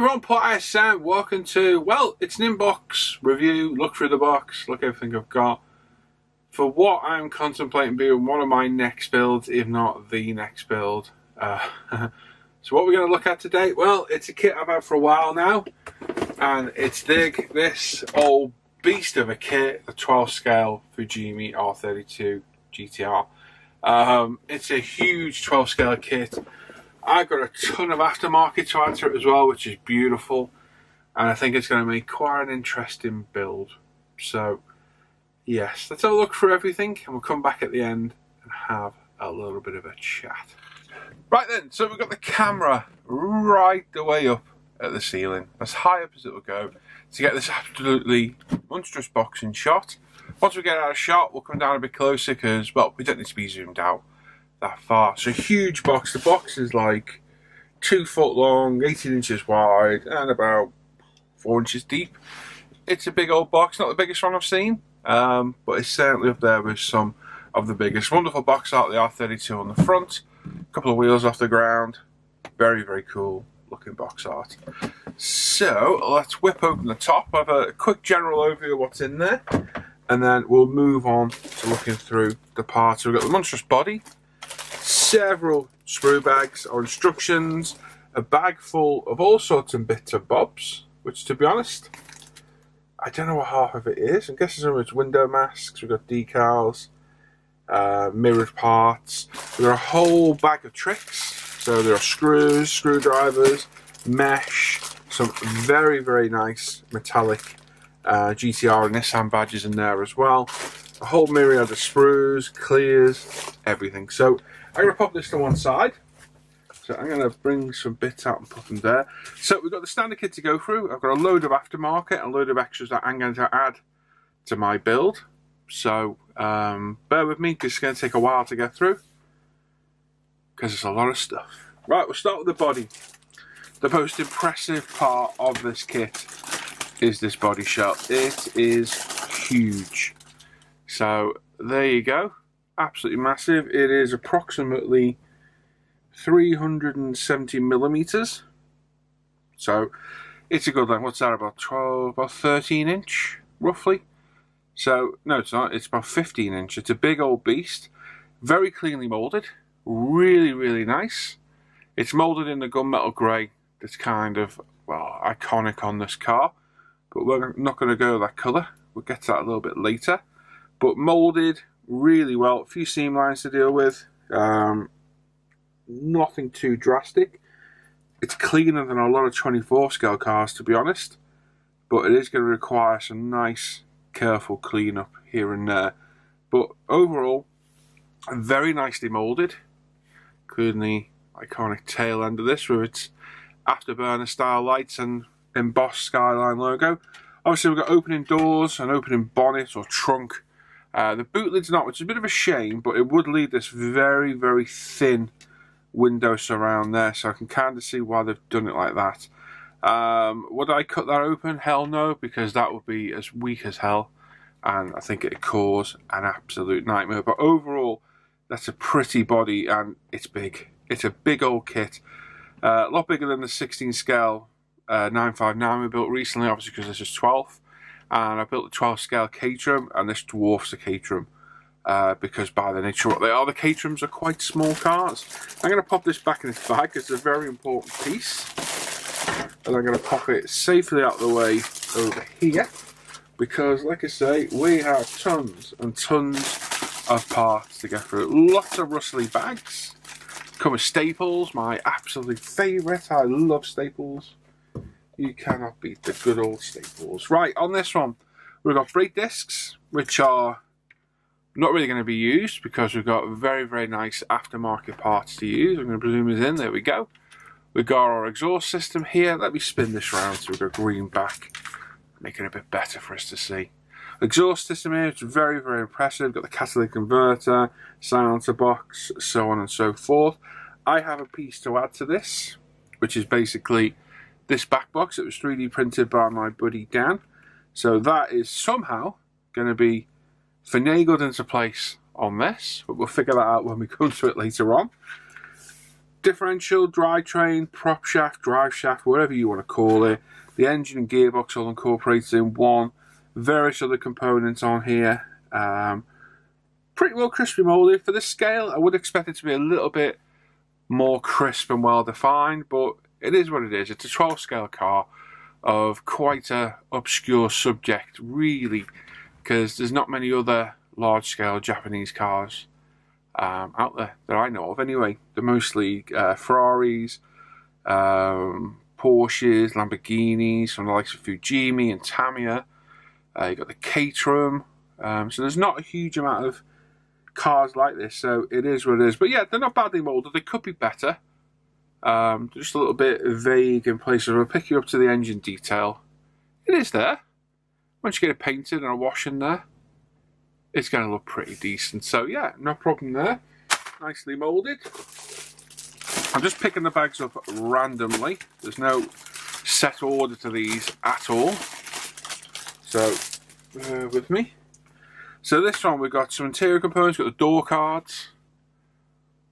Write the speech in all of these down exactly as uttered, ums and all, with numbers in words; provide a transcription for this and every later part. everyone, Potash Sam, welcome to, well, it's an inbox review, look through the box, look everything I've got, for what I'm contemplating being one of my next builds, if not the next build. Uh, so what we're going to look at today, well, it's a kit I've had for a while now, and it's the, this old beast of a kit, the twelve scale Fujimi R thirty-two G T R. Um, it's a huge twelve scale kit. I've got a ton of aftermarket to add to it as well, which is beautiful, and I think it's going to make quite an interesting build. So yes, let's have a look through everything and we'll come back at the end and have a little bit of a chat. Right then, so we've got the camera right the way up at the ceiling, as high up as it will go, to get this absolutely monstrous boxing shot. Once we get out of shot, we'll come down a bit closer because, well, we don't need to be zoomed out that far. So huge box. The box is like two foot long, eighteen inches wide, and about four inches deep. It's a big old box, not the biggest one I've seen, um, but it's certainly up there with some of the biggest. Wonderful box art, the R thirty-two on the front, a couple of wheels off the ground, very, very cool looking box art. So let's whip open the top, have a quick general overview of what's in there, and then we'll move on to looking through the parts. So we've got the monstrous body, several sprue bags or instructions, a bag full of all sorts of bits and bobs, which, to be honest, I don't know what half of it is. I'm guessing some of it's window masks. We've got decals, uh, mirrored parts. We've got a whole bag of tricks. So there are screws, screwdrivers, mesh, some very, very nice metallic uh, G T R and Nissan badges in there as well. A whole myriad of sprues, clears, everything. So I'm going to pop this to one side. So I'm going to bring some bits out and put them there. So we've got the standard kit to go through. I've got a load of aftermarket and a load of extras that I'm going to add to my build. So um, bear with me because it's going to take a while to get through, because it's a lot of stuff. Right, we'll start with the body. The most impressive part of this kit is this body shell. It is huge. So there you go, absolutely massive. It is approximately three hundred seventy millimeters. So it's a good length. What's that, about twelve or thirteen inch roughly? So no, it's not, it's about fifteen inch. It's a big old beast, very cleanly molded, really, really nice. It's molded in the gunmetal gray that's kind of, well, iconic on this car, but we're not going to go that color. We'll get to that a little bit later. But molded really well, a few seam lines to deal with, um, nothing too drastic. It's cleaner than a lot of twenty-four scale cars, to be honest, but it is going to require some nice careful cleanup here and there. But overall, very nicely molded, including the iconic tail end of this with its afterburner style lights and embossed Skyline logo. Obviously we've got opening doors and opening bonnet or trunk. Uh, the boot lid's not, which is a bit of a shame, but it would leave this very, very thin window surround there, so I can kind of see why they've done it like that. Um, would I cut that open? Hell no, because that would be as weak as hell, and I think it'd cause an absolute nightmare. But overall, that's a pretty body, and it's big. It's a big old kit, uh, a lot bigger than the sixteen scale uh, nine five nine we built recently, obviously because this is twelve. And I built the twelve scale Caterham, and this dwarfs the Caterham uh, because by the nature of what they are, the Caterhams are quite small cars. I'm going to pop this back in this bag. It's a very important piece, and I'm going to pop it safely out of the way over here because, like I say, we have tons and tons of parts to get through. Lots of rustly bags. Come with staples, my absolute favourite. I love staples. You cannot beat the good old staples. Right, on this one, we've got brake discs, which are not really going to be used because we've got very, very nice aftermarket parts to use. I'm going to presume it's in. There we go. We've got our exhaust system here. Let me spin this round so we've got green back, making it a bit better for us to see. Exhaust system here, it's very, very impressive. We've got the catalytic converter, silencer box, so on and so forth. I have a piece to add to this, which is basically this back box. It was three D printed by my buddy Dan, so that is somehow going to be finagled into place on this, but we'll figure that out when we come to it later on. differential, drivetrain, prop shaft, drive shaft, whatever you want to call it. The engine and gearbox all incorporated in one. Various other components on here. Um, pretty well crisply molded. For the scale, I would expect it to be a little bit more crisp and well defined, but it is what it is. It's a twelve scale car of quite a obscure subject, really, because there's not many other large scale Japanese cars um, out there that I know of anyway. They're mostly uh, Ferraris, um, Porsches, Lamborghinis, some of the likes of Fujimi and Tamiya. Uh, you've got the Caterham, um, so there's not a huge amount of cars like this, so it is what it is. But yeah, they're not badly molded. They could be better, um, just a little bit vague in places. I'll pick you up to the engine detail. It is there. Once you get it painted and a wash in there, it's going to look pretty decent. So yeah, no problem there. Nicely molded. I'm just picking the bags up randomly. There's no set order to these at all. So, uh, with me. So this one we've got some interior components, got the door cards,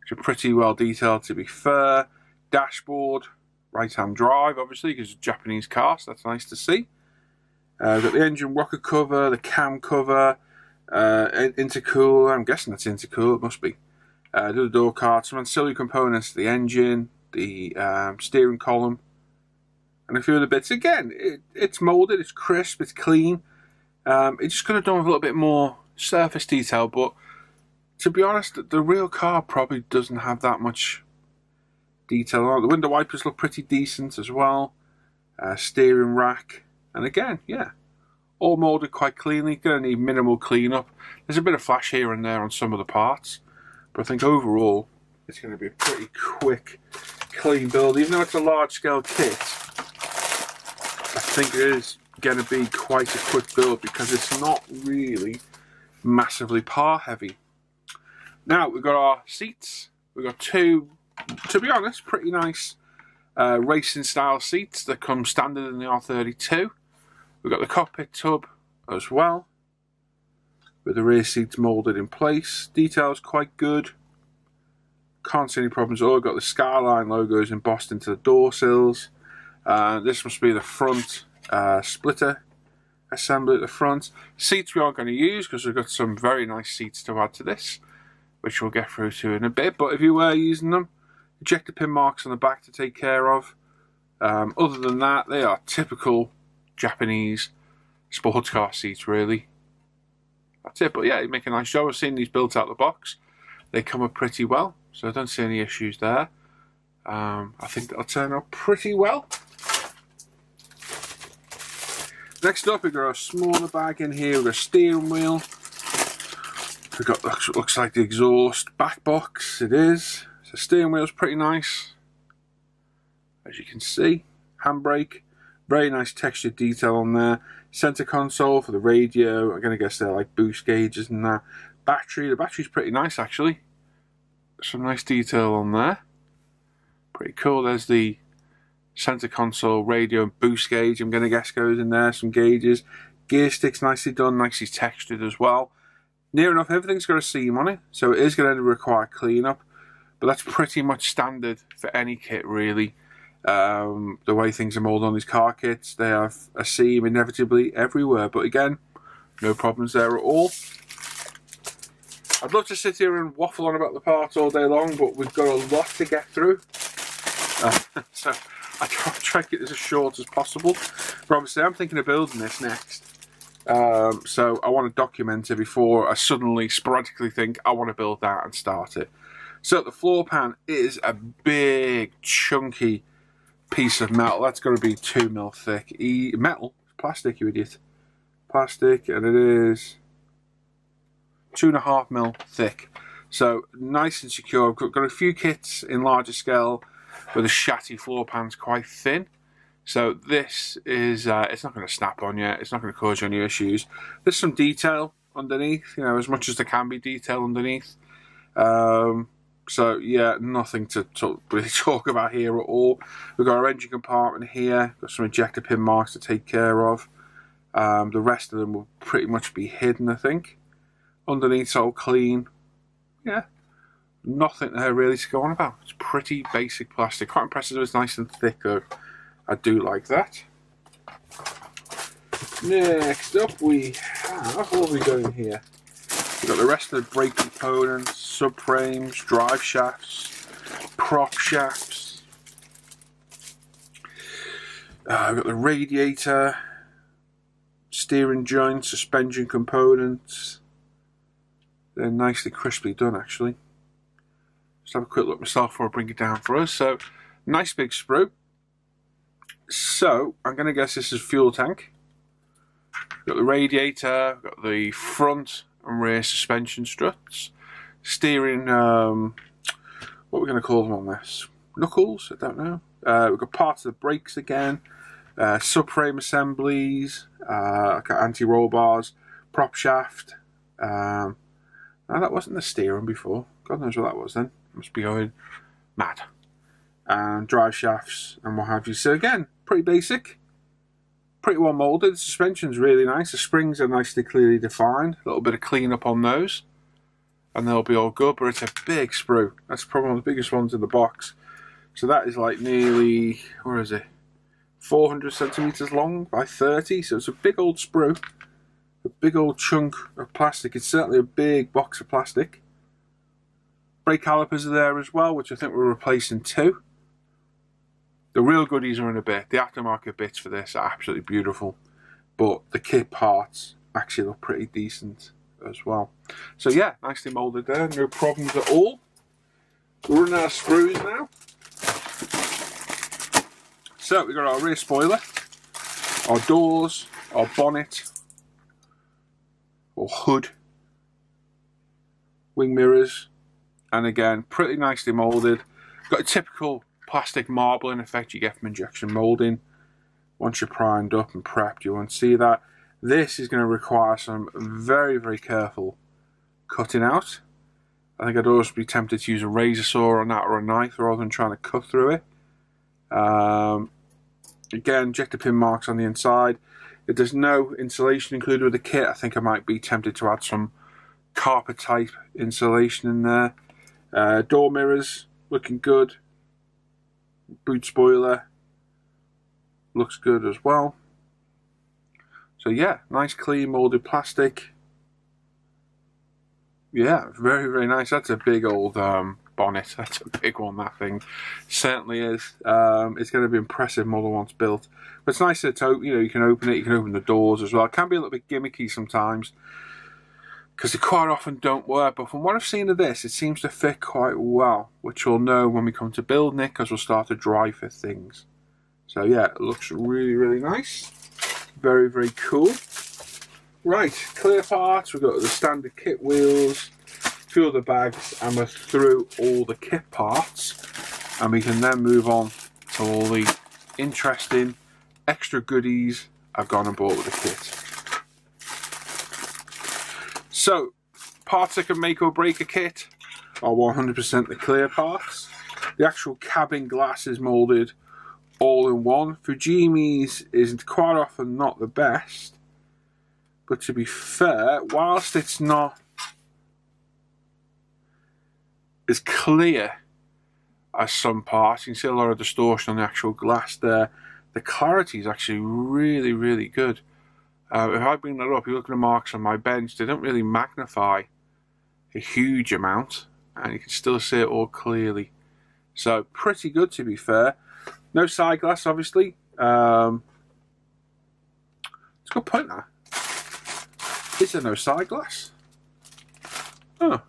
which are pretty well detailed to be fair. Dashboard, right-hand drive, obviously, because it's a Japanese car, so that's nice to see. Uh, we've got the engine rocker cover, the cam cover, uh, intercooler, I'm guessing that's intercooler, it must be. Uh, the door cards, some ancillary components, the engine, the um, steering column, and a few of the bits. Again, it, it's moulded, it's crisp, it's clean. Um, it just could have done with a little bit more surface detail, but to be honest, the real car probably doesn't have that much detail on. The window wipers look pretty decent as well. Uh, steering rack, and again, yeah, all moulded quite cleanly. Going to need minimal cleanup. There's a bit of flash here and there on some of the parts, but I think overall it's going to be a pretty quick, clean build. Even though it's a large-scale kit, I think it is going to be quite a quick build because it's not really massively par heavy. Now we've got our seats. We've got two, to be honest, pretty nice uh, racing style seats that come standard in the R thirty-two. We've got the cockpit tub as well, with the rear seats molded in place. Details quite good. Can't see any problems at all. We've got the Skyline logos embossed into the door sills. Uh, this must be the front uh, splitter assembly at the front. Seats we aren't going to use because we've got some very nice seats to add to this, which we'll get through to in a bit. But if you were using them, ejector pin marks on the back to take care of. Um, other than that, they are typical Japanese sports car seats, really. That's it. But yeah, you make a nice job. I've seen these built out of the box. They come up pretty well, so I don't see any issues there. Um, I think that'll turn out pretty well. Next up, we've got a smaller bag in here. We've got a steering wheel. We've got what looks like the exhaust back box. It is. So steering wheel's pretty nice, as you can see. Handbrake. Very nice textured detail on there. Center console for the radio. I'm going to guess they're like boost gauges and that. Battery. The battery's pretty nice, actually. Some nice detail on there. Pretty cool. There's the center console, radio and boost gauge, I'm going to guess goes in there, some gauges. Gear stick's nicely done, nicely textured as well. Near enough, everything's got a seam on it, so it is going to require cleanup, but that's pretty much standard for any kit, really. Um, the way things are molded on these car kits, they have a seam inevitably everywhere, but again, no problems there at all. I'd love to sit here and waffle on about the parts all day long, but we've got a lot to get through. Uh, so I try to get this as short as possible, but obviously I'm thinking of building this next, um, so I want to document it before I suddenly sporadically think I want to build that and start it. So the floor pan is a big chunky piece of metal. That's got to be two mil thick. E metal? Plastic, you idiot. Plastic, and it is two and a half mil thick. So nice and secure. I've got a few kits in larger scale where the chassis floor pan's quite thin, so this is uh, it's not going to snap on you. It's not going to cause you any issues. There's some detail underneath, you know, as much as there can be detail underneath. Um, so yeah, nothing to talk, really talk about here at all. We've got our engine compartment here. Got some ejector pin marks to take care of. Um, the rest of them will pretty much be hidden, I think. Underneath, all clean. Yeah, nothing there really to go on about. It's pretty basic plastic. Quite impressive that it's nice and thick though. I do like that. Next up we have, what have we got in here? We've got the rest of the brake components, subframes, drive shafts, prop shafts. Uh, we've got the radiator, steering joint, suspension components. They're nicely crisply done actually. Just have a quick look myself before I bring it down for us. So, nice big sprue. So, I'm going to guess this is fuel tank. We've got the radiator, we've got the front and rear suspension struts, steering, um, what are we going to call them on this? Knuckles? I don't know. Uh, we've got parts of the brakes again, uh, subframe assemblies, uh, anti-roll bars, prop shaft. Um, no, that wasn't the steering before. God knows what that was then. Must be going mad. And drive shafts and what have you. So again, pretty basic. Pretty well moulded. The suspension's really nice. The springs are nicely clearly defined. A little bit of clean up on those and they'll be all good, but it's a big sprue. That's probably one of the biggest ones in the box. So that is like nearly, where is it? four hundred centimetres long by thirty. So it's a big old sprue. A big old chunk of plastic. It's certainly a big box of plastic. Brake calipers are there as well, which I think we're replacing too. The real goodies are in a bit. The aftermarket bits for this are absolutely beautiful, but the kit parts actually look pretty decent as well. So yeah, nicely moulded there, no problems at all. We're running out of screws now. So we've got our rear spoiler, our doors, our bonnet or hood, wing mirrors. And again, pretty nicely moulded. Got a typical plastic marbling effect you get from injection moulding. Once you're primed up and prepped, you won't see that. This is going to require some very, very careful cutting out. I think I'd always be tempted to use a razor saw on that or a knife rather than trying to cut through it. Um, again, ejector pin marks on the inside. If there's no insulation included with the kit, I think I might be tempted to add some carpet type insulation in there. Uh, door mirrors looking good, boot spoiler looks good as well. So yeah, nice clean moulded plastic. Yeah, very very nice. That's a big old um, bonnet. That's a big one, that thing certainly is. Um, it's going to be impressive model once built. But it's nice to open, you know, you can open it, you can open the doors as well. It can be a little bit gimmicky sometimes, because they quite often don't work, but from what I've seen of this, it seems to fit quite well, which we'll know when we come to building it, because we'll start to dry fit things. So yeah, it looks really, really nice. Very, very cool. Right, clear parts, we've got the standard kit wheels, a few other bags, and we're through all the kit parts, and we can then move on to all the interesting extra goodies I've gone and bought with the kit. So, parts that can make or break a kit are one hundred percent the clear parts. The actual cabin glass is moulded all in one. Fujimi's is quite often not the best, but to be fair, whilst it's not as clear as some parts, you can see a lot of distortion on the actual glass there. The clarity is actually really, really good. Uh, if I bring that up, you look at the marks on my bench, they don't really magnify a huge amount, and you can still see it all clearly. So, pretty good to be fair. No side glass, obviously. Um, it's a good point, that. Is there no side glass? Oh.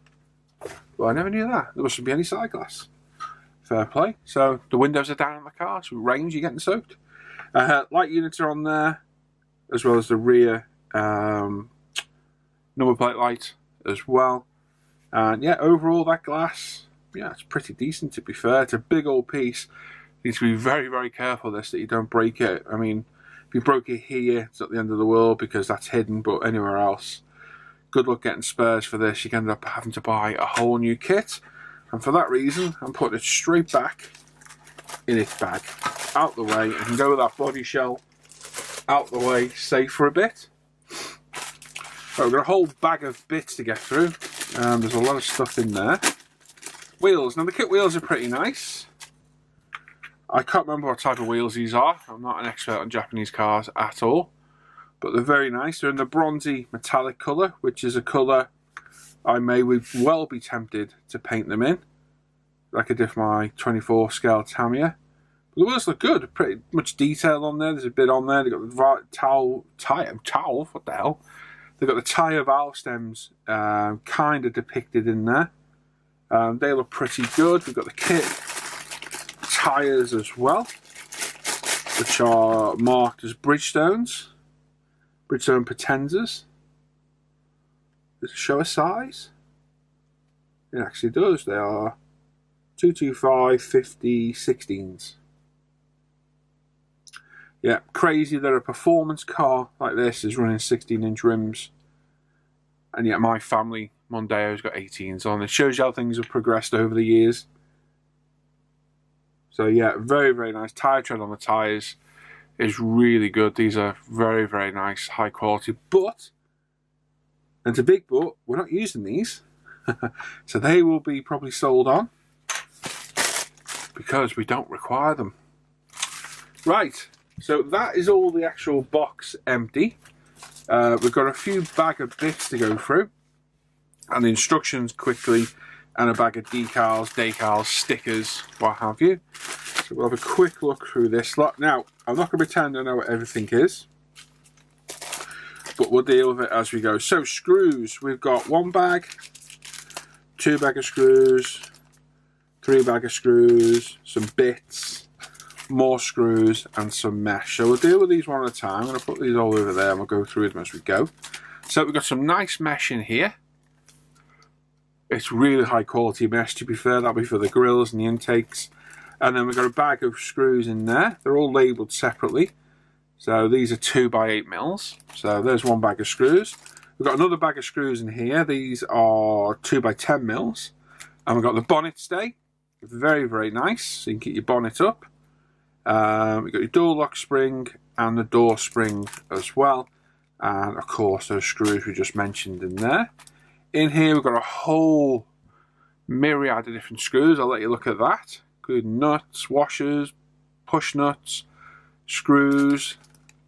Well, I never knew that. There mustn't be any side glass. Fair play. So, the windows are down in the car, so rains, you're getting soaked. Uh, light units are on there, as well as the rear um, number plate light as well. And yeah, overall that glass, yeah, it's pretty decent to be fair. It's a big old piece. You need to be very, very careful this, that you don't break it. I mean, if you broke it here, it's not the end of the world because that's hidden, but anywhere else, good luck getting spares for this. You can end up having to buy a whole new kit. And for that reason, I'm putting it straight back in its bag, out the way, and go with that body shell out the way, safe for a bit. Right, we've got a whole bag of bits to get through. Um, there's a lot of stuff in there. Wheels. Now the kit wheels are pretty nice. I can't remember what type of wheels these are. I'm not an expert on Japanese cars at all. But they're very nice. They're in the bronzy metallic colour, which is a colour I may well be tempted to paint them in. I could do my twenty-four scale Tamiya. But the wheels look good. Pretty much detail on there. There's a bit on there. They've got the towel, tire, towel, what the hell? They've got the tyre valve stems um, kind of depicted in there. Um, they look pretty good. We've got the kit tyres as well, which are marked as Bridgestones. Bridgestone Potenzas. Does it show a size? It actually does. They are two twenty-five, fifty, sixteens. Yeah, crazy that a performance car like this is running sixteen inch rims. And yet my family Mondeo's got eighteens on. It shows you how things have progressed over the years. So yeah, very, very nice. Tire tread on the tyres is really good. These are very, very nice, high quality. But, and it's a big but, we're not using these. So they will be probably sold on because we don't require them. Right, so that is all the actual box empty. Uh, we've got a few bag of bits to go through. And instructions quickly, and a bag of decals, decals, stickers, what have you. So we'll have a quick look through this lot. Now, I'm not going to pretend I know what everything is, but we'll deal with it as we go. So screws, we've got one bag, two bag of screws, three bag of screws, some bits, more screws, and some mesh. So we'll deal with these one at a time. I'm going to put these all over there and we'll go through them as we go. So we've got some nice mesh in here. It's really high quality mesh, to be fair. That'll be for the grills and the intakes. And then we've got a bag of screws in there. They're all labelled separately. So these are two by eight mils. So there's one bag of screws. We've got another bag of screws in here. These are two by ten mils. And we've got the bonnet stay. Very, very nice. So you can keep your bonnet up. Um, we've got your door lock spring and the door spring as well. And of course, those screws we just mentioned in there. In here we've got a whole myriad of different screws. I'll let you look at that. Good nuts, washers, push nuts, screws,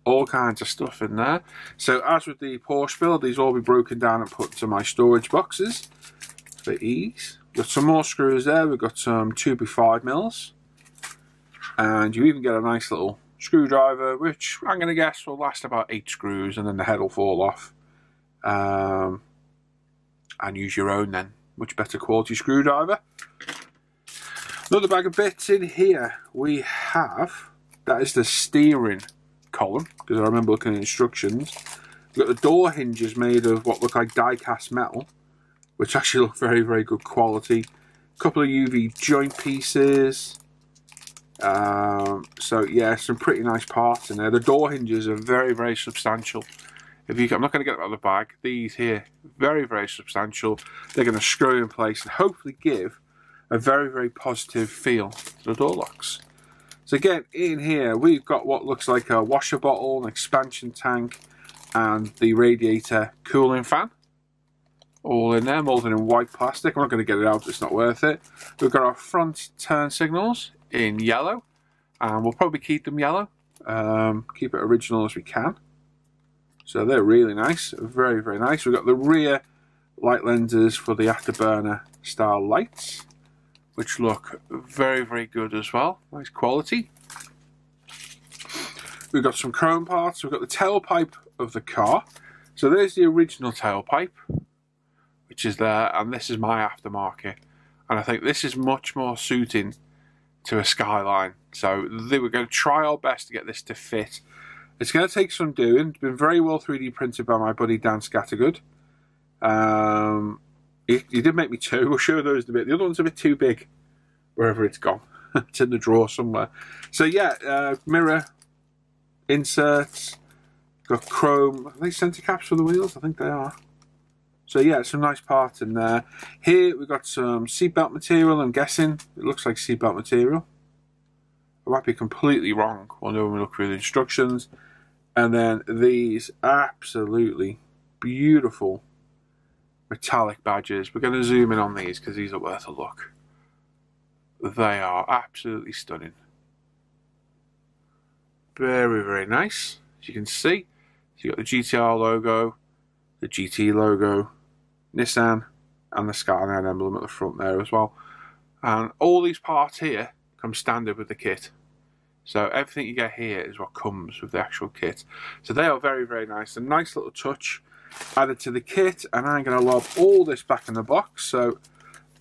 all kinds of stuff in there. So as with the Porsche build, these will all be broken down and put to my storage boxes for ease. Got some more screws there. We've got some two by five mils. And you even get a nice little screwdriver, which I'm going to guess will last about eight screws and then the head will fall off. Um... and use your own then, much better quality screwdriver. Another bag of bits in here we have, that is the steering column, because I remember looking at instructions. We've got the door hinges made of what look like die cast metal, which actually look very, very good quality. A couple of U V joint pieces. Um, so yeah, some pretty nice parts in there. The door hinges are very, very substantial. If you, I'm not going to get them out of the bag. These here, very, very substantial. They're going to screw in place and hopefully give a very, very positive feel to the door locks. So again, in here, we've got what looks like a washer bottle, an expansion tank, and the radiator cooling fan. All in there, moulded in white plastic. I'm not going to get it out, it's not worth it. We've got our front turn signals in yellow, and we'll probably keep them yellow. Um, keep it original as we can. So they're really nice, very, very nice. We've got the rear light lenses for the afterburner style lights, which look very, very good as well. Nice quality. We've got some chrome parts. We've got the tailpipe of the car. So there's the original tailpipe, which is there, and this is my aftermarket. And I think this is much more suiting to a Skyline. So they were going to try our best to get this to fit. It's going to take some doing. It's been very well three D printed by my buddy Dan Scattergood. Um, he, he did make me two. We'll show those in a bit. The other one's a bit too big, wherever it's gone. It's in the drawer somewhere. So yeah, uh, mirror, inserts, got chrome. Are they centre caps for the wheels? I think they are. So yeah, some nice parts in there. Here we've got some seatbelt material, I'm guessing. It looks like seatbelt material. I might be completely wrong. We'll know when we look through the instructions. And then these absolutely beautiful metallic badges. We're going to zoom in on these because these are worth a look. They are absolutely stunning. Very, very nice. As you can see, so you've got the G T R logo, the G T logo, Nissan, and the Skyline emblem at the front there as well. And all these parts here come standard with the kit. So everything you get here is what comes with the actual kit. So they are very, very nice. A nice little touch added to the kit. And I'm going to lob all this back in the box, so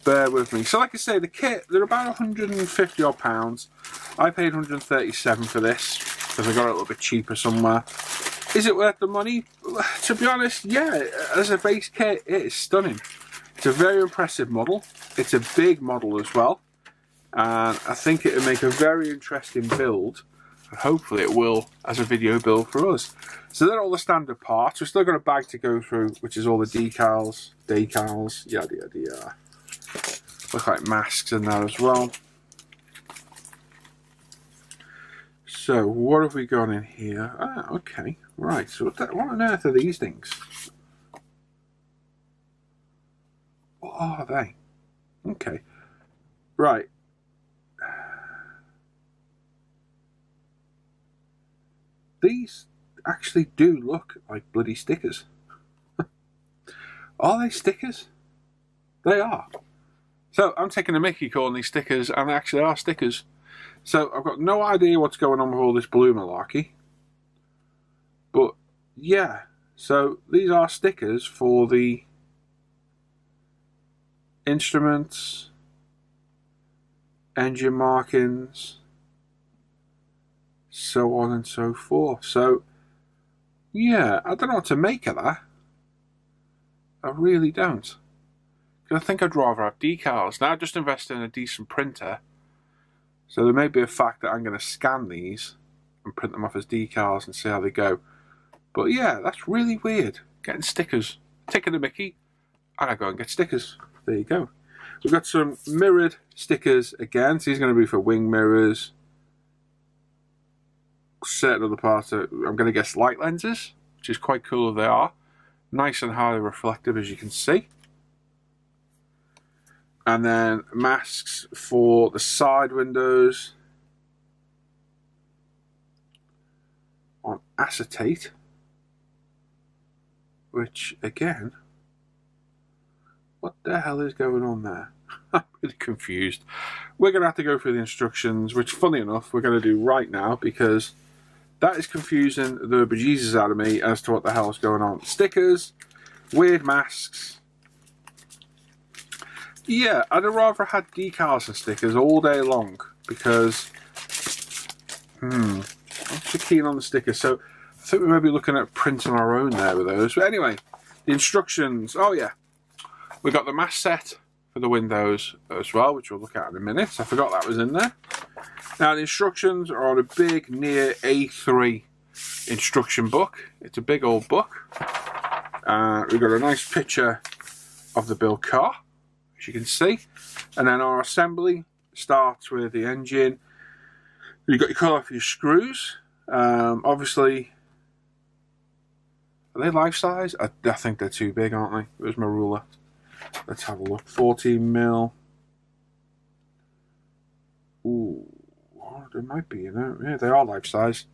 bear with me. So like I say, the kit, they're about a hundred and fifty odd pounds. I paid a hundred and thirty-seven for this because I got it a little bit cheaper somewhere. Is it worth the money? To be honest, yeah. As a base kit, it is stunning. It's a very impressive model. It's a big model as well. And I think it would make a very interesting build. And hopefully it will as a video build for us. So they're all the standard parts. We've still got a bag to go through, which is all the decals, decals, yada yada yada. Look like masks in there as well. So what have we got in here? Ah, okay, right. So what, that, what on earth are these things? What are they? Okay, right. These actually do look like bloody stickers. Are they stickers? They are. So I'm taking a mickey calling these stickers, and they actually are stickers. So I've got no idea what's going on with all this blue malarkey. But yeah, so these are stickers for the instruments, engine markings, so on and so forth. So yeah, I don't know what to make of that. I really don't. I think I'd rather have decals. Now I've just invested in a decent printer, so there may be a fact that I'm going to scan these and print them off as decals and see how they go. But yeah, that's really weird. Getting stickers. Taking the mickey, and I go and get stickers. There you go. We've got some mirrored stickers again. So these are going to be for wing mirrors. Certain other parts, are, I'm going to guess light lenses, which is quite cool if they are. Nice and highly reflective, as you can see. And then masks for the side windows on acetate, which again, what the hell is going on there? I'm really confused. We're going to have to go through the instructions, which funny enough, we're going to do right now, because that is confusing the bejesus out of me as to what the hell is going on. Stickers, weird masks. Yeah, I'd have rather had decals and stickers all day long, because hmm, I'm too keen on the stickers. So I think we may be looking at printing our own there with those. But anyway, the instructions. Oh yeah, we got the mask set for the windows as well, which we'll look at in a minute. I forgot that was in there. Now the instructions are on a big near A three instruction book. It's a big old book. Uh, we've got a nice picture of the build car, as you can see, and then our assembly starts with the engine. You've got your colour for your screws. Um, obviously, are they life size? I, I think they're too big, aren't they? Where's my ruler? Let's have a look. fourteen mil. Ooh, there might be, you know, yeah, they are life size,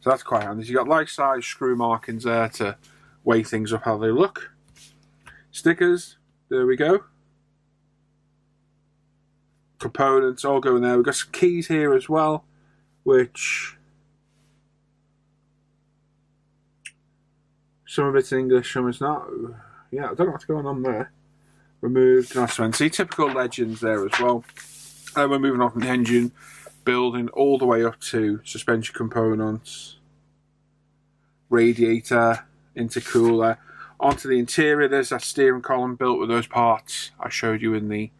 so that's quite handy. You've got life size screw markings there to weigh things up how they look. Stickers, there we go. Components all go in there. We've got some keys here as well, which some of it's English, some of it's not. Yeah, I don't know what's going on there. Removed nice twenty. Typical legends there as well. And we're moving on from the engine, building all the way up to suspension components, radiator, intercooler, onto the interior. There's that steering column built with those parts I showed you in the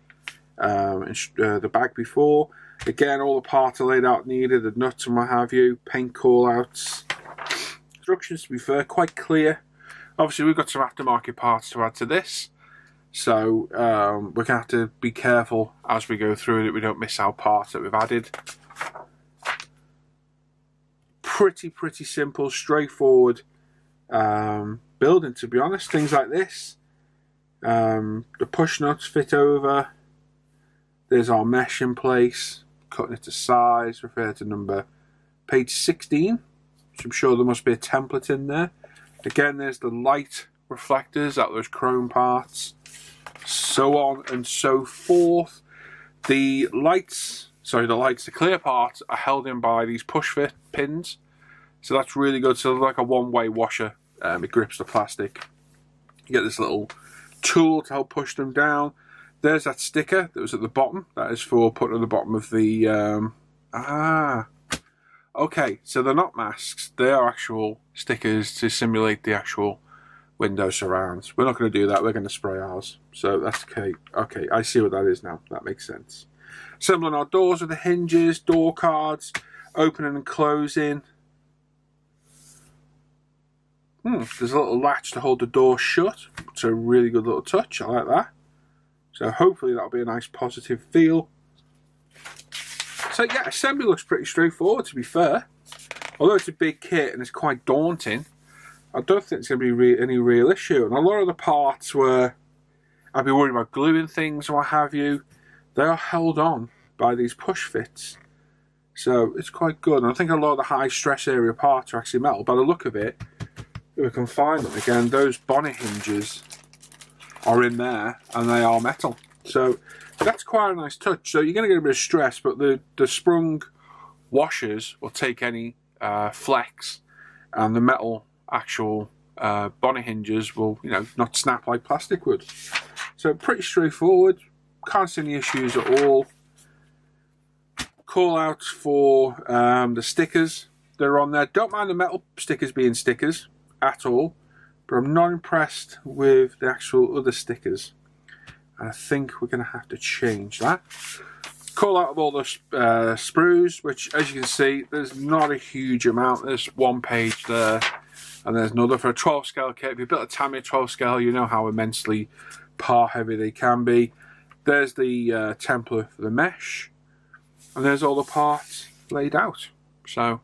Um, uh, the bag before. Again, all the parts are laid out needed, the nuts and what have you, paint callouts. Instructions, to be fair, quite clear. Obviously we've got some aftermarket parts to add to this, so um, we're going to have to be careful as we go through that we don't miss out parts that we've added. Pretty, pretty simple, straightforward um, building, to be honest. Things like this, um, the push nuts fit over, There's our mesh in place, cutting it to size, refer to number page sixteen, which I'm sure there must be a template in there. Again, there's the light reflectors at those chrome parts, so on and so forth. The lights, sorry, the lights, the clear parts are held in by these push fit pins, so that's really good. So like a one-way washer, um, it grips the plastic. You get this little tool to help push them down. There's that sticker that was at the bottom. That is for putting at the bottom of the, um, ah, okay, so they're not masks. They are actual stickers to simulate the actual window surrounds. We're not going to do that. We're going to spray ours. So that's okay. Okay, I see what that is now. That makes sense. Assembling our doors with the hinges, door cards, opening and closing. Hmm, there's a little latch to hold the door shut. It's a really good little touch. I like that. So hopefully that'll be a nice positive feel. So yeah, assembly looks pretty straightforward, to be fair. Although it's a big kit and it's quite daunting, I don't think it's going to be re any real issue. And a lot of the parts where I'd be worried about gluing things or what have you, they are held on by these push fits. So it's quite good. And I think a lot of the high stress area parts are actually metal. By the look of it, we can find them again. Those bonnet hinges are in there and they are metal. So that's quite a nice touch. So you're going to get a bit of stress, but the, the sprung washers will take any uh, flex, and the metal actual uh, bonnet hinges will, you know, not snap like plastic would. So pretty straightforward. Can't see any issues at all. Call out for um, the stickers that are on there. Don't mind the metal stickers being stickers at all, but I'm not impressed with the actual other stickers. And I think we're going to have to change that. Call out of all the uh, sprues, which as you can see, there's not a huge amount. There's one page there, and there's another for a twelve scale kit. If you built a Tamiya twelve scale, you know how immensely par heavy they can be. There's the uh, template for the mesh, and there's all the parts laid out. So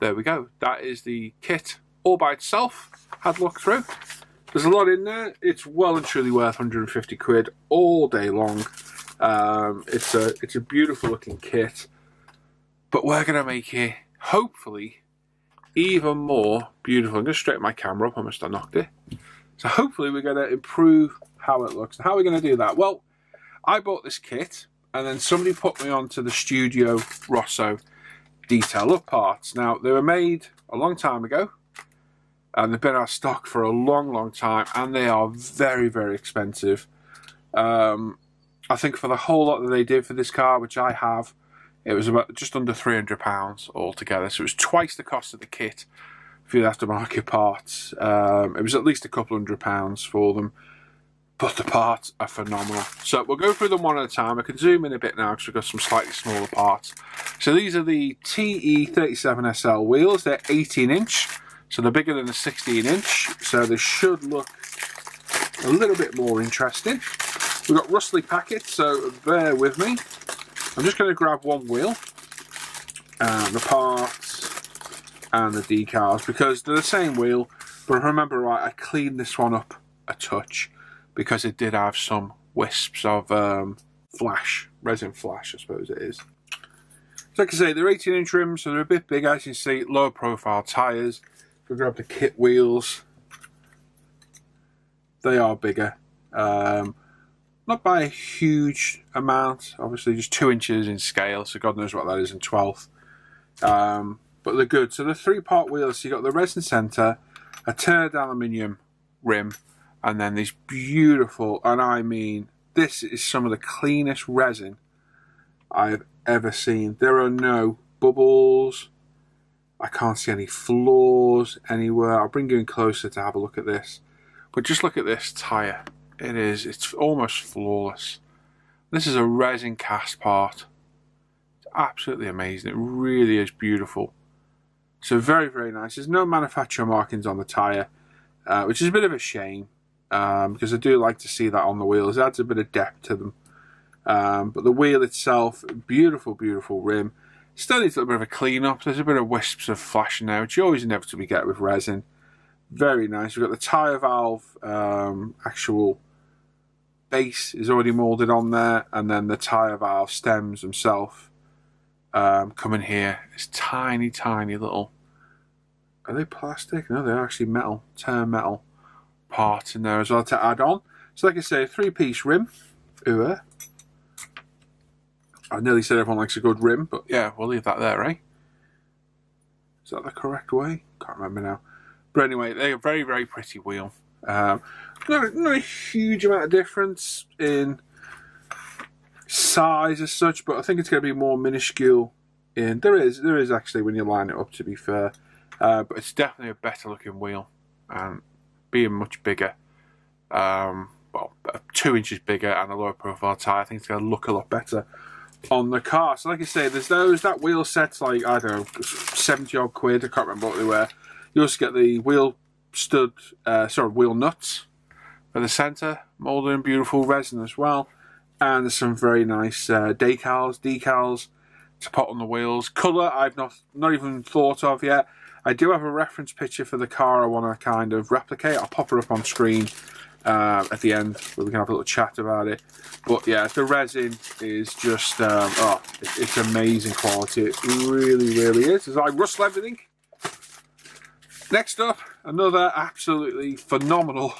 there we go. That is the kit all by itself. Had a look through. There's a lot in there. It's well and truly worth a hundred and fifty quid all day long. Um, it's a it's a beautiful looking kit, but we're gonna make it hopefully even more beautiful. I'm gonna straighten my camera up. I must have knocked it. So hopefully we're gonna improve how it looks. How are we gonna do that? Well, I bought this kit, and then somebody put me onto the Studio Rosso detail up parts. Now they were made a long time ago, and they've been out of stock for a long, long time, and they are very, very expensive. Um, I think for the whole lot that they did for this car, which I have, it was about just under three hundred pounds altogether. So it was twice the cost of the kit for the aftermarket parts. Um, it was at least a couple hundred pounds for them, but the parts are phenomenal. So we'll go through them one at a time. I can zoom in a bit now because we've got some slightly smaller parts. So these are the T E thirty-seven S L wheels. They're eighteen inch. So they're bigger than the sixteen inch, so they should look a little bit more interesting. We've got rustly packets, so bear with me. I'm just going to grab one wheel, and the parts, and the decals, because they're the same wheel, but remember right, I cleaned this one up a touch, because it did have some wisps of um, flash, resin flash, I suppose it is. So like I say, they're eighteen inch rims, so they're a bit big, as you see, lower profile tyres. If we grab the kit wheels, they are bigger, um, not by a huge amount, obviously just two inches in scale, so God knows what that is in twelfth, um, but they're good. So the three part wheels, so you've got the resin centre, a turned aluminium rim, and then these beautiful, and I mean this is some of the cleanest resin I've ever seen. There are no bubbles, I can't see any flaws anywhere. I'll bring you in closer to have a look at this. But just look at this tyre. It is, it's almost flawless. This is a resin cast part. It's absolutely amazing. It really is beautiful. So very, very nice. There's no manufacturer markings on the tyre, uh, which is a bit of a shame, um, because I do like to see that on the wheels. It adds a bit of depth to them. Um, but the wheel itself, beautiful, beautiful rim. Still needs a little bit of a clean-up. There's a bit of wisps of flash now, which you always inevitably get with resin. Very nice. We've got the tyre valve um, actual base is already molded on there, and then the tyre valve stems themselves um, come in here. It's tiny, tiny little, are they plastic? No, they're actually metal, tear metal part in there as well to add on. So like I say, three-piece rim. Ooh, I nearly said everyone likes a good rim, but yeah, we'll leave that there, eh? Is that the correct way? Can't remember now. But anyway, they're a very, very pretty wheel. Um, not, not a huge amount of difference in size as such, but I think it's going to be more minuscule. In there is, there is actually when you line it up, to be fair. Uh, but it's definitely a better looking wheel, and being much bigger, um, well, two inches bigger and a lower profile tyre, I think it's going to look a lot better on the car. So like I say, there's those, that wheel set's like, I don't know, seventy odd quid, I can't remember what they were. You also get the wheel stud, uh, sorry, wheel nuts for the centre, moulded in beautiful resin as well. And there's some very nice uh, decals, decals to put on the wheels. Colour, I've not, not even thought of yet. I do have a reference picture for the car I want to kind of replicate. I'll pop her up on screen uh, at the end where we can have a little chat about it. But yeah, the resin is just, um, oh, it's amazing quality. It really, really is. It's like rustle everything. Next up, another absolutely phenomenal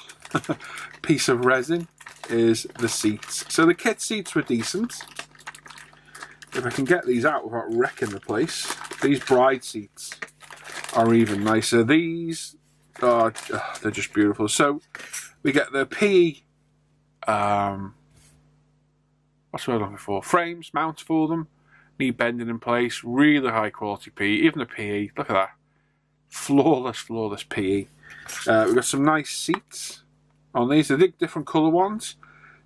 piece of resin is the seats. So the kit seats were decent. If I can get these out without wrecking the place, these Bride seats are even nicer. These are, oh, they're just beautiful. So we get the P, um, what's the word I'm looking for? Frames, mounts for them, knee bending in place, really high quality P E, even the P E, look at that. Flawless, flawless P E. Uh, we've got some nice seats on these. They're different colour ones,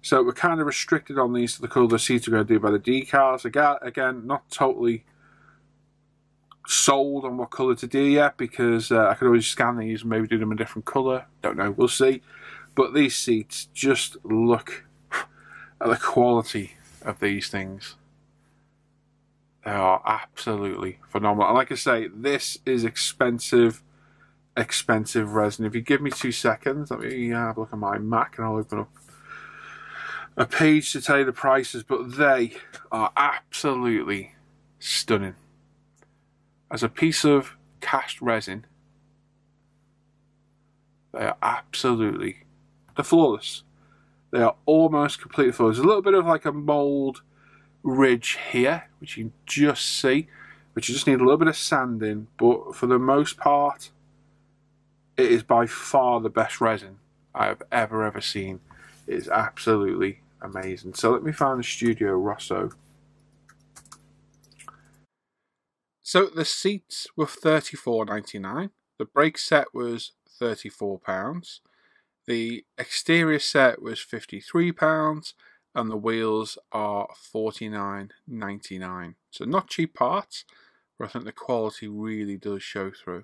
so we're kind of restricted on these to the colour the seats are going to do by the decals. Again, not totally sold on what colour to do yet, because uh, I could always scan these and maybe do them in a different colour. Don't know, we'll see. But these seats, just look at the quality of these things. They are absolutely phenomenal. And like I say, this is expensive, expensive resin. If you give me two seconds, let me have a look at my Mac and I'll open up a page to tell you the prices. But they are absolutely stunning. As a piece of cast resin, they are absolutely, they're flawless. They are almost completely flawless. There's a little bit of like a mould ridge here, which you can just see, which you just need a little bit of sanding, but for the most part it is by far the best resin I have ever ever seen. It is absolutely amazing. So let me find the Studio Rosso. So the seats were thirty-four ninety-nine, the brake set was thirty-four pounds, the exterior set was fifty-three pounds, and the wheels are forty-nine ninety-nine. So not cheap parts, but I think the quality really does show through.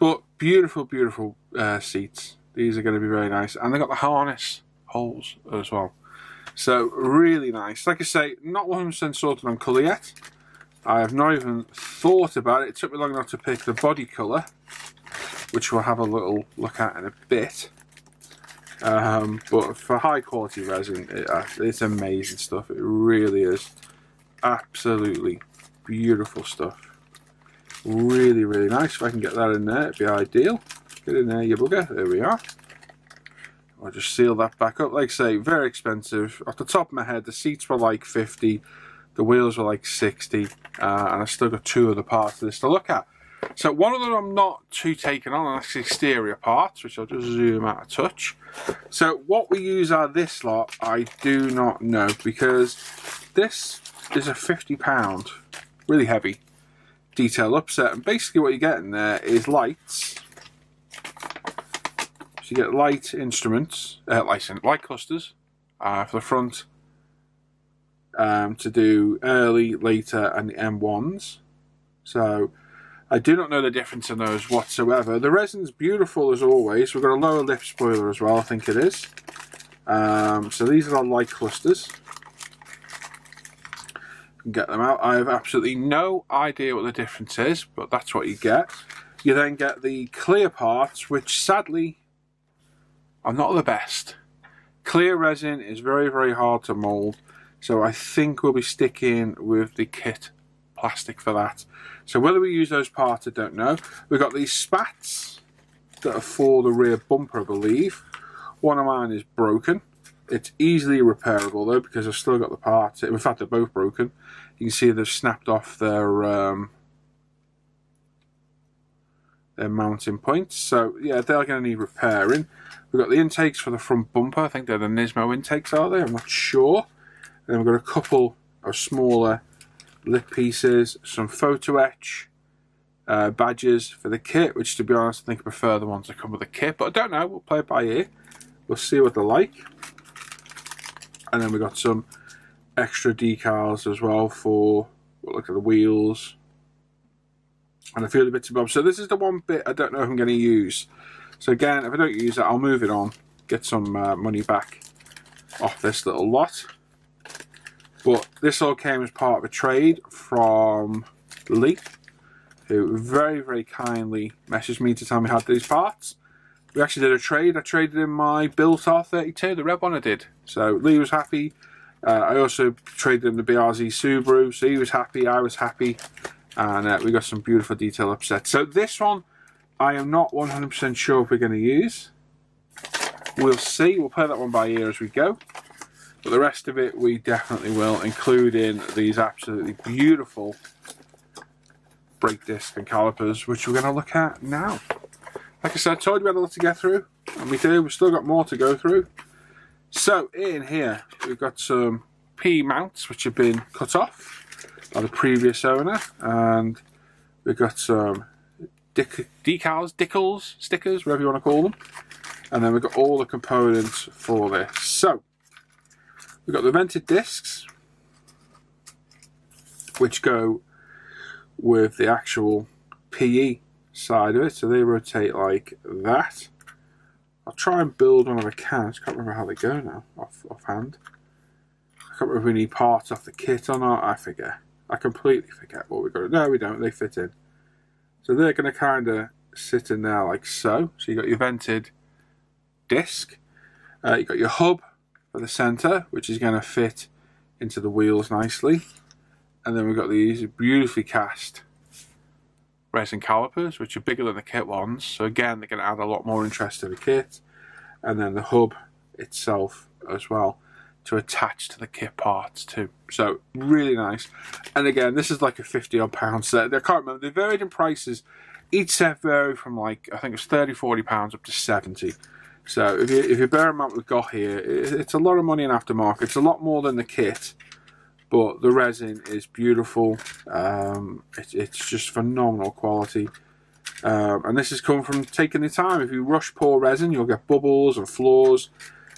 But beautiful, beautiful uh, seats. These are going to be very nice. And they've got the harness holes as well. So really nice. Like I say, not one hundred percent sorted on colour yet. I have not even thought about it. It took me long enough to pick the body colour, which we'll have a little look at in a bit. Um, but for high quality resin, it, it's amazing stuff. It really is absolutely beautiful stuff. Really, really nice. If I can get that in there, it'd be ideal. Get in there, you bugger. There we are. I'll just seal that back up. Like I say, very expensive. Off the top of my head, the seats were like fifty, the wheels were like sixty, uh, and I've still got two other parts of this to look at. So one of them I'm not too taken on, and that's the exterior parts, which I'll just zoom out a touch. So what we use are this lot, I do not know, because this is a fifty pound, really heavy detail upset. And basically what you get in there is lights. So you get light instruments, uh, light, light clusters uh, for the front um, to do early, later, and the M ones. So I do not know the difference in those whatsoever. The resin's beautiful as always. We've got a lower lip spoiler as well, I think it is. Um, so these are our light clusters. You can get them out. I have absolutely no idea what the difference is, but that's what you get. You then get the clear parts, which sadly are not the best. Clear resin is very, very hard to mold, so I think we'll be sticking with the kit plastic for that. So whether we use those parts, I don't know. We've got these spats that are for the rear bumper, I believe. One of mine is broken. It's easily repairable though, because I've still got the parts. In fact, they're both broken. You can see they've snapped off their um, their mounting points. So yeah, they're going to need repairing. We've got the intakes for the front bumper. I think they're the Nismo intakes, are they? I'm not sure. And then we've got a couple of smaller lip pieces, some photo etch uh, badges for the kit, which to be honest, I think I prefer the ones that come with the kit, but I don't know, we'll play it by ear. We'll see what they're like. And then we've got some extra decals as well for, we'll look at the wheels and a few other bits and bobs. So this is the one bit I don't know if I'm going to use. So again, if I don't use it, I'll move it on, get some uh, money back off this little lot. But this all came as part of a trade from Lee, who very, very kindly messaged me to tell me I had these parts. We actually did a trade. I traded in my built R thirty-two, the red one I did. So Lee was happy. Uh, I also traded in the B R Z Subaru, so he was happy, I was happy. And uh, we got some beautiful detail upset. So this one, I am not one hundred percent sure if we're going to use. We'll see. We'll play that one by ear as we go. But the rest of it we definitely will, including these absolutely beautiful brake disc and calipers, which we're going to look at now. Like I said, I told you we had a lot to get through, and we do. We've still got more to go through. So in here we've got some P mounts which have been cut off by the previous owner, and we've got some dec decals, dickles, stickers, whatever you want to call them, and then we've got all the components for this. So we've got the vented discs, which go with the actual P E side of it, so they rotate like that. I'll try and build one if I can. I just can't remember how they go now, off offhand. I can't remember if we need parts off the kit or not, I forget. I completely forget what we've got. No, we don't, they fit in. So they're going to kind of sit in there like so. So you've got your vented disc, uh, you've got your hub, the center, which is going to fit into the wheels nicely, and then we've got these beautifully cast resin calipers, which are bigger than the kit ones, so again they're going to add a lot more interest to the kit, and then the hub itself as well to attach to the kit parts too. So really nice. And again, this is like a fifty odd pound set. I can't remember, they varied in prices. Each set varied from like, I think it was thirty, forty pounds up to seventy. So if you, if you bear in mind what we've got here, it's a lot of money in aftermarket. It's a lot more than the kit, but the resin is beautiful. Um, it, it's just phenomenal quality. Um, and this has come from taking the time. If you rush pour resin, you'll get bubbles and flaws.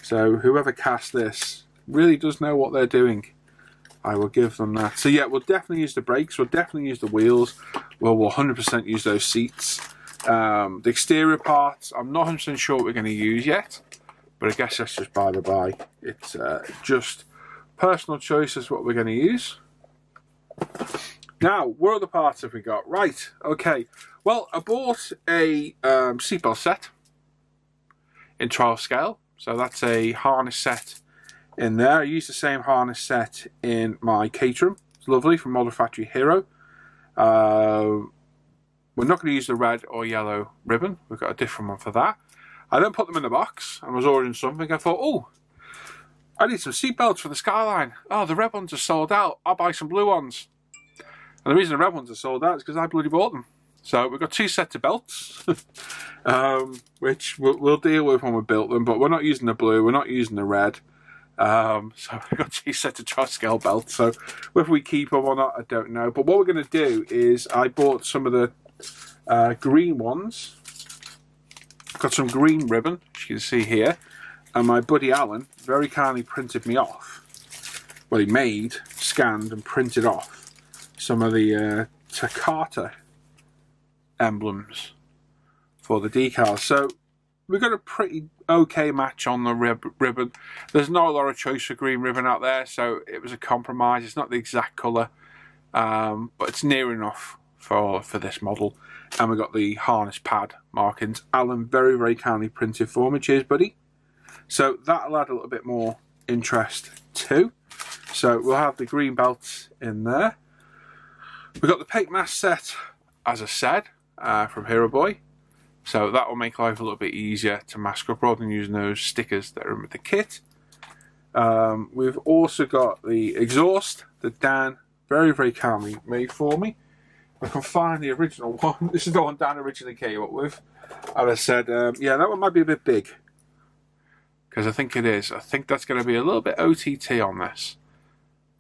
So whoever cast this really does know what they're doing. I will give them that. So yeah, we'll definitely use the brakes. We'll definitely use the wheels. Well, we'll one hundred percent use those seats. Um, the exterior parts, I'm not one hundred percent sure what we're going to use yet, but I guess that's just by the by. It's uh, just personal choice as what we're going to use. Now, what other parts have we got? Right, okay. Well, I bought a um, seatbelt set in twelve scale, so that's a harness set in there. I used the same harness set in my Caterham. It's lovely, from Model Factory Hero. Um... Uh, We're not going to use the red or yellow ribbon. We've got a different one for that. I then put them in the box and was ordering something. I thought, oh, I need some seatbelts for the Skyline. Oh, the red ones are sold out. I'll buy some blue ones. And the reason the red ones are sold out is because I bloody bought them. So we've got two sets of belts, um, which we'll, we'll deal with when we built them. But we're not using the blue. We're not using the red. Um, so we've got two sets of tri-scale belts. So whether we keep them or not, I don't know. But what we're going to do is I bought some of the Uh, green ones. I've got some green ribbon, as you can see here, and my buddy Alan very kindly printed me off, well, he made, scanned and printed off some of the uh, Takata emblems for the decals. So we've got a pretty okay match on the rib ribbon. There's not a lot of choice for green ribbon out there, so it was a compromise. It's not the exact colour, um, but it's near enough for for this model. And we got the harness pad markings. Alan very, very kindly printed for me. Cheers, buddy. So that'll add a little bit more interest too. So we'll have the green belts in there. We've got the paint mask set, as I said, uh, from Hero Boy. So that will make life a little bit easier to mask up rather than using those stickers that are in with the kit. Um, we've also got the exhaust that Dan very, very calmly made for me. I can find the original one. This is the one Dan originally came up with. And I said, um, yeah, that one might be a bit big. Because I think it is. I think that's going to be a little bit O T T on this.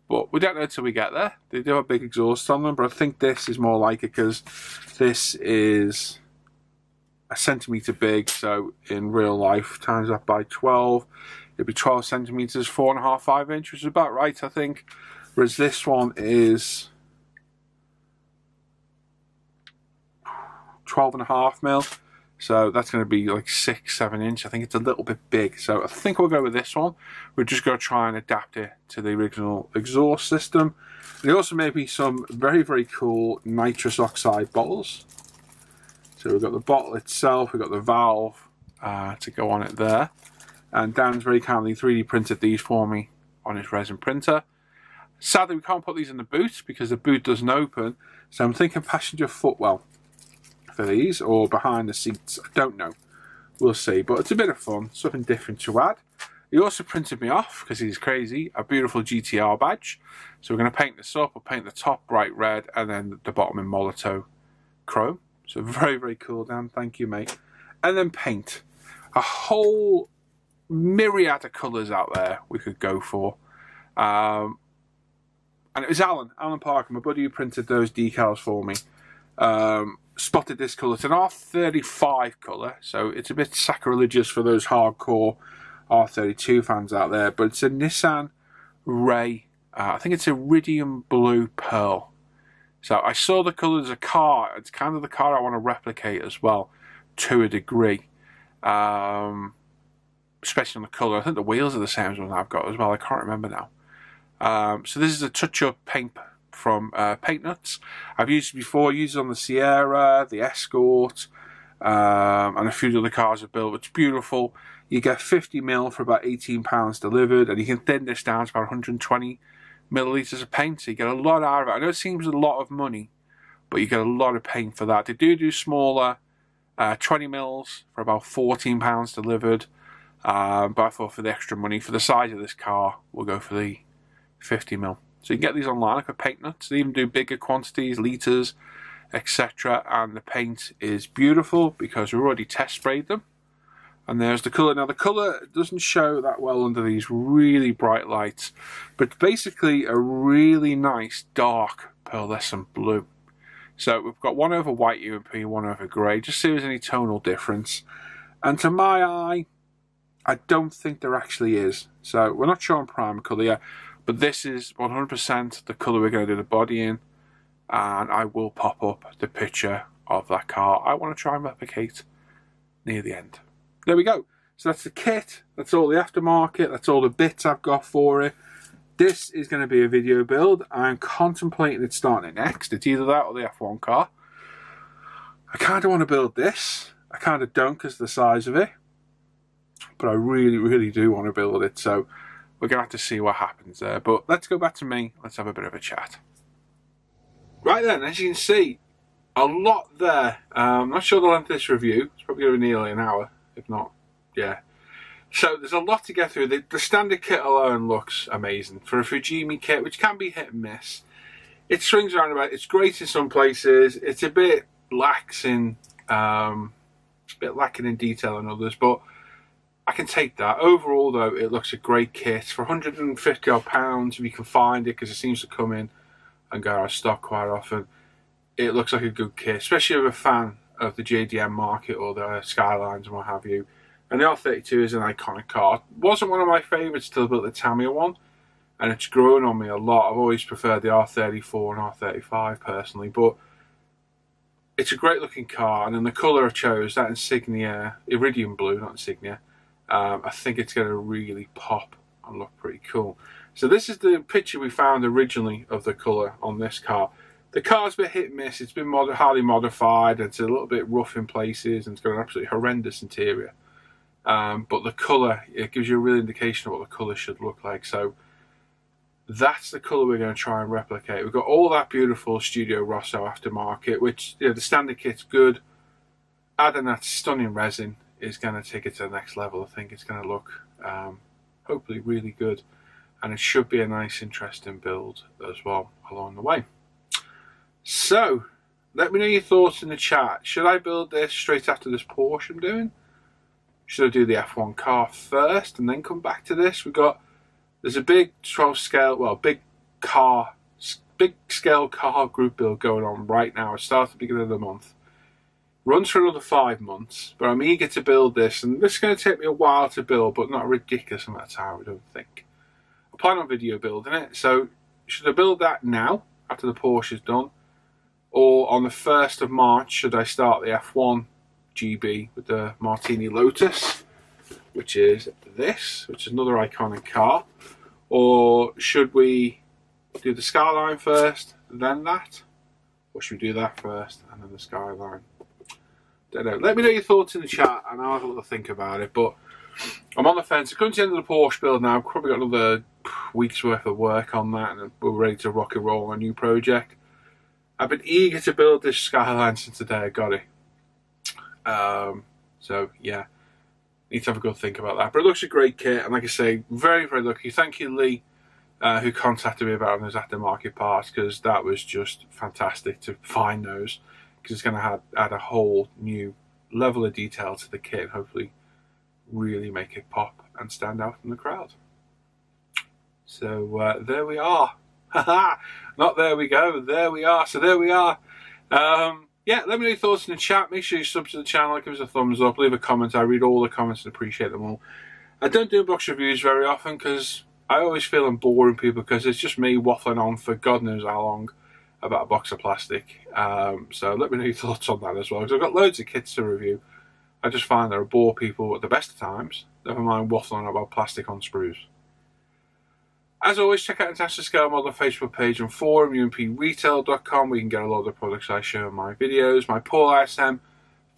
But we don't know until we get there. They do have big exhausts on them, but I think this is more like it because this is a centimetre big. So in real life, times that by twelve, it'd be twelve centimetres, four and a half, five inch, which is about right, I think. Whereas this one is twelve and a half mil. So that's going to be like six, seven inch. I think it's a little bit big. So I think we'll go with this one. We're just going to try and adapt it to the original exhaust system. They also made me some very, very cool nitrous oxide bottles. So we've got the bottle itself. We've got the valve uh, to go on it there. And Dan's very kindly three D printed these for me on his resin printer. Sadly, we can't put these in the boot because the boot doesn't open. So I'm thinking passenger footwell for these, or behind the seats, I don't know, we'll see, but it's a bit of fun, something different to add. He also printed me off, because he's crazy, a beautiful G T R badge. So we're going to paint this up. We'll paint the top bright red and then the bottom in Molotow chrome. So very, very cool, Dan, thank you, mate. And then paint, a whole myriad of colours out there we could go for. Um, and it was Alan, Alan Parker, my buddy who printed those decals for me. Um, spotted this colour. It's an R thirty-five colour, so it's a bit sacrilegious for those hardcore R thirty-two fans out there, but it's a Nissan Ray, uh, I think it's Iridium Blue Pearl. So I saw the colour as a car. It's kind of the car I want to replicate as well, to a degree, um, especially on the colour. I think the wheels are the same as one I've got as well, I can't remember now. Um, so this is a touch-up paint from uh, Paint Nuts. I've used it before, used it on the Sierra, the Escort, um, and a few other cars I've built. It's beautiful. You get fifty mil for about eighteen pounds delivered, and you can thin this down to about one hundred twenty millilitres of paint, so you get a lot out of it. I know it seems a lot of money, but you get a lot of paint for that. They do do smaller, uh, twenty mils for about fourteen pounds delivered, um, but I thought for the extra money, for the size of this car, we'll go for the fifty mil. So you can get these online, like a Paint Nuts. They even do bigger quantities, litres, et cetera. And the paint is beautiful because we've already test sprayed them. And there's the colour. Now the colour doesn't show that well under these really bright lights, but basically a really nice dark pearlescent blue. So we've got one over white U M P, one over grey, just see if there's any tonal difference. And to my eye, I don't think there actually is. So we're not sure on primer colour yet. But this is one hundred percent the colour we're going to do the body in, and I will pop up the picture of that car I want to try and replicate near the end. There we go. So that's the kit, that's all the aftermarket, that's all the bits I've got for it. This is going to be a video build. I'm contemplating it starting it next. It's either that or the F one car. I kind of want to build this. I kind of don't because of the size of it. But I really, really do want to build it. So we're going to have to see what happens there. But let's go back to me. Let's have a bit of a chat. Right then, as you can see, a lot there. Um, I'm not sure the length of this review. It's probably going to be nearly an hour, if not. Yeah. So there's a lot to get through. The, the standard kit alone looks amazing. For a Fujimi kit, which can be hit and miss, it swings around about. It's great in some places. It's a bit lax in, um, it's a bit lacking in detail in others, but I can take that. Overall though, it looks a great kit for one hundred and fifty odd pounds if you can find it, because it seems to come in and go out of stock quite often. It looks like a good kit, especially if you're a fan of the J D M market or the Skylines and what have you. And the R thirty-two is an iconic car. It wasn't one of my favourites till I built the Tamiya one, and it's grown on me a lot. I've always preferred the R thirty-four and R thirty-five personally, but it's a great looking car. And then the colour I chose, that insignia, iridium blue, not insignia, Um, I think it's going to really pop and look pretty cool. So this is the picture we found originally of the colour on this car. The car's been hit and miss. It's been mod highly modified. It's a little bit rough in places, and it's got an absolutely horrendous interior. um, but the colour, it gives you a real indication of what the colour should look like. So that's the colour we're going to try and replicate. We've got all that beautiful Studio Rosso aftermarket, which, you know, the standard kit's good. Adding that stunning resin is going to take it to the next level. I think it's going to look um, hopefully really good, and it should be a nice, interesting build as well along the way. So let me know your thoughts in the chat. Should I build this straight after this Porsche I'm doing? Should I do the F one car first and then come back to this? We've got, there's a big twelve scale, well, big car, big scale car group build going on right now. It starts at the beginning of the month. Runs for another five months, but I'm eager to build this, and this is going to take me a while to build, but not a ridiculous amount of time, I don't think. I plan on video building it, so should I build that now, after the Porsche is done, or on the first of March, should I start the F one G B with the Martini Lotus, which is this, which is another iconic car, or should we do the Skyline first, then that, or should we do that first, and then the Skyline? Don't know. Let me know your thoughts in the chat, and I'll have a little think about it. But I'm on the fence. I've come to the end of the Porsche build now. I've probably got another week's worth of work on that, and we're ready to rock and roll on a new project. I've been eager to build this Skyline since the day I got it. Um, so, yeah. Need to have a good think about that. But it looks a great kit, and like I say, very, very lucky. Thank you, Lee, uh, who contacted me about those aftermarket parts, because that was just fantastic to find those. It's going to add, add a whole new level of detail to the kit and hopefully really make it pop and stand out from the crowd. So uh, there we are. Not there we go, there we are. So there we are. Um, yeah, let me know your thoughts in the chat. Make sure you sub to the channel, give us a thumbs up, leave a comment. I read all the comments and appreciate them all. I don't do box reviews very often because I always feel I'm boring people, because it's just me waffling on for God knows how long about a box of plastic. Um, so let me know your thoughts on that as well, because I've got loads of kits to review. I just find that I bore people at the best of times, never mind waffling about plastic on screws. As always, check out International Scale Modeller Facebook page and forum, U M P retail dot com, where you can get a lot of the products I show in my videos, my Paul I S M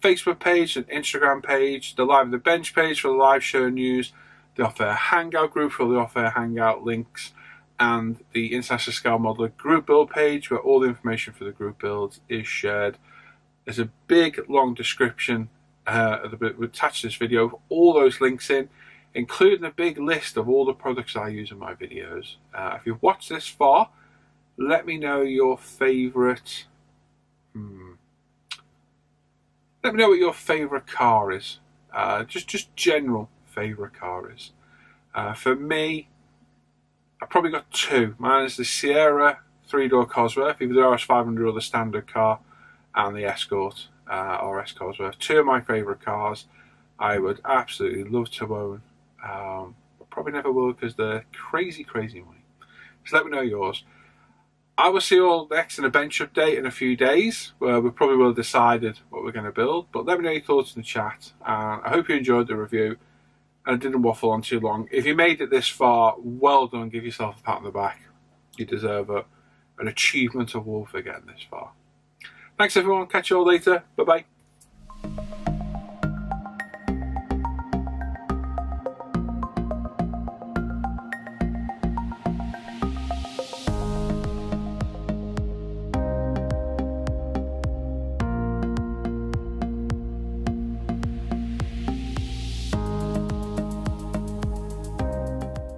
Facebook page and Instagram page, the Live of the Bench page for the live show news, the Off-Air Hangout group for the Off-Air Hangout links, and the International Scale Modeller group build page, where all the information for the group builds is shared. There's a big long description uh, at the bit attached to this video of all those links in, including a big list of all the products I use in my videos. Uh, if you've watched this far, let me know your favourite. Hmm, let me know what your favourite car is. Uh, just, just general favourite car is. Uh, for me, I've probably got two. Mine is the Sierra three-door Cosworth, either the R S five hundred or the standard car, and the Escort uh, R S Cosworth. Two of my favourite cars I would absolutely love to own, um, but probably never will because they're crazy, crazy money. So let me know yours. I will see you all next in a bench update in a few days, where we probably will have decided what we're going to build, but let me know your thoughts in the chat. Uh, I hope you enjoyed the review. And I didn't waffle on too long. If you made it this far, well done. Give yourself a pat on the back. You deserve a, an achievement award for getting this far. Thanks everyone. Catch you all later. Bye bye.